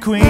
queen.